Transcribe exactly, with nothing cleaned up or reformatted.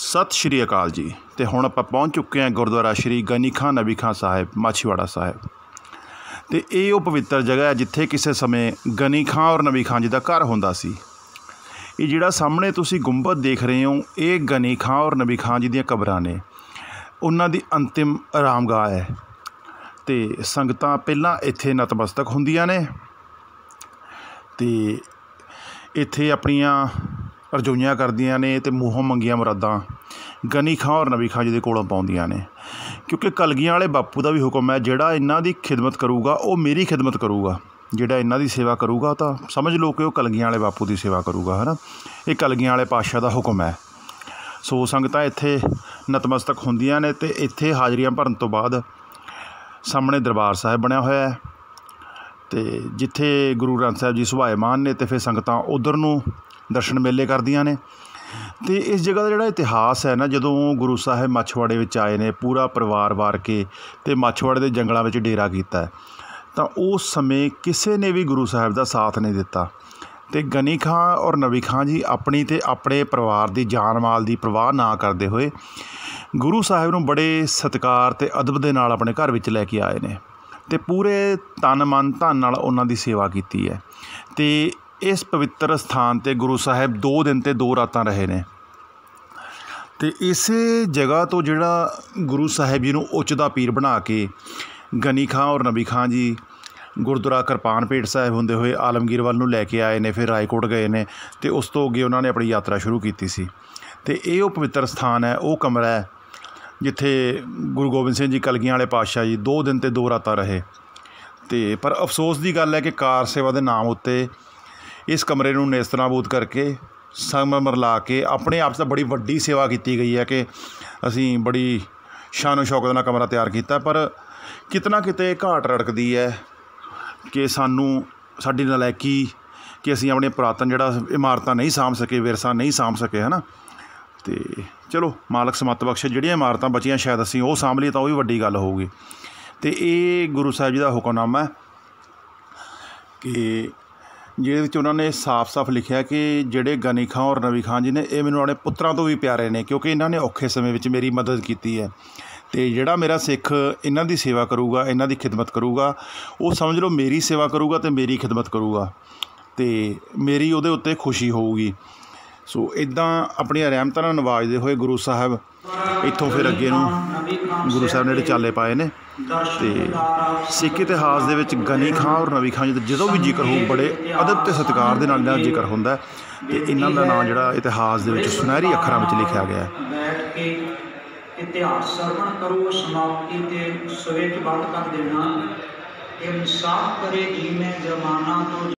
सत श्री अकाल जी। तो हुण आपां पहुँच चुके हैं गुरुद्वारा श्री गनी खां नबी खां साहेब माछीवाड़ा साहेब। तो ये वो पवित्र जगह है जिथे किसी समय गनी खां और नबी खां जी का घर हुंदा सी। ये जिहड़ा सामने तुसी गुंबद देख रहे हो, ये गनी खां और नबी खां जी दी कब्रां ने, उन्हां दी अंतिम आरामगाह है। तो संगतां पहलां इत्थे नतमस्तक हुंदियां ने ते इत्थे अपनियां रजोइयां करदियां ने ते मूहों मंगियां मुरादां गनी खां और नबी खां जी दे कोलों पाउंदियां ने, क्योंकि कलगिया वाले बापू का भी हुक्म है, जिहड़ा इन्हां दी खिदमत करूगा वो मेरी खिदमत करूगा, जिहड़ा इन्हां दी सेवा करूगा तो समझ लो कि वो कलगिया वाले बापू की सेवा करूगा, है ना। ये कलगिया वाले पातशाह का हुक्म है। सो संगतां इत्थे नतमस्तक हुंदियां ने ते इत्थे हाजरियां भरन तो बाद सामने दरबार साहिब बनिया होया है ते जिथे गुरु ग्रंथ साहिब जी सुभाएमान ने, तो फिर संगतां उधर नूं दर्शन मेले करदियां ने। तो इस जगह का जिहड़ा इतिहास है ना, जदों गुरु साहब माछीवाड़े विच आए ने पूरा परिवार वार के ते माछीवाड़े दे जंगलों में डेरा कीता है, तो उस समय किसी ने भी गुरु साहब का साथ नहीं दिता। तो गनी खां और नबी खां जी अपनी ते अपने परिवार की जान माल की परवाह ना करते हुए गुरु साहब नूं बड़े सत्कार ते अदब दे नाल अपने घर विच लैके आए ने ते पूरे तन मन धन नाल उन्हां दी सेवा कीती है। तो इस पवित्र स्थान ते गुरु साहब दो दिन ते दो रातां रहे ने। ते इस जगह तो जिहड़ा गुरु साहब जी नूं उच्च दा पीर बना के गनी खां और नबी खां जी गुरुद्वारा कृपान भेट साहिब हुंदे हुए आलमगीर वाल नूं लैके आए ने, फिर रायकोट गए ने ते उस तो अगे उन्होंने अपनी यात्रा शुरू कीती सी। ते इह ओह पवित्र स्थान है, वह कमरा है जिथे गुरु गोबिंद सिंह जी कलगिया वाले पातशाह जी दो दिन ते दो रातां रहे। ते पर अफसोस की गल है कि कार सेवा के नाम उत्ते इस कमरे नूं नेस्तनाबूद करके संगमरमर ला के अपने आप से बड़ी वड्डी सेवा की गई है कि असी बड़ी शानो शौकत नाल कमरा तैयार किया, पर कितना किते घाट रड़कती है कि सानू साडी नलैकी कि असी अपने पुरातन जिहड़ा इमारतां नहीं साम सके, विरसा नहीं साम सके, है ना। तो चलो मालक समत बख्शे, जिहड़ियां इमारतां बचियां शायद असी वो साम लई, तां वो भी वड्डी गल होगी। तो ये गुरु साहब जी का हुक्मनामा है कि जिहदे उन्होंने साफ साफ लिखा कि जिहड़े गनी खां और नबी खां जी ने ये मैनूं अपने पुत्रां तो भी प्यारे ने, क्योंकि इन्होंने औखे समय में मेरी मदद की है। तो जिहड़ा मेरा सिख इन्हां दी सेवा करूगा, इन्हां दी खिदमत करूगा, वो समझ लो मेरी सेवा करूगा तो मेरी खिदमत करूगा, तो मेरी उहदे उत्ते खुशी होऊगी। सो इदां अपणियां रहमतां नाल नवाजदे हुए गुरु साहब इत्थों फिर अगे नूं गुरु साहब ने जिहड़े चाले पाए ने। तो सिख इतिहास दे विच गनी खां और नबी खां जी दा जदों भी जिक्र हो बड़े अदब ते सत्कार दे नाल जिक्र हुंदा है। ते इन्हां दा नाम जिहड़ा इतिहास दे विच सुनहरी अखरां विच लिखिया गया है। बैठ के इतिहास सरवण करो, समाप्ति ते सवेट बंद कर देना, इंसाफ करे जीने जमाना तो।